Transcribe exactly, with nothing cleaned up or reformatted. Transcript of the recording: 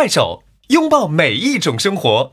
快手，拥抱每一种生活。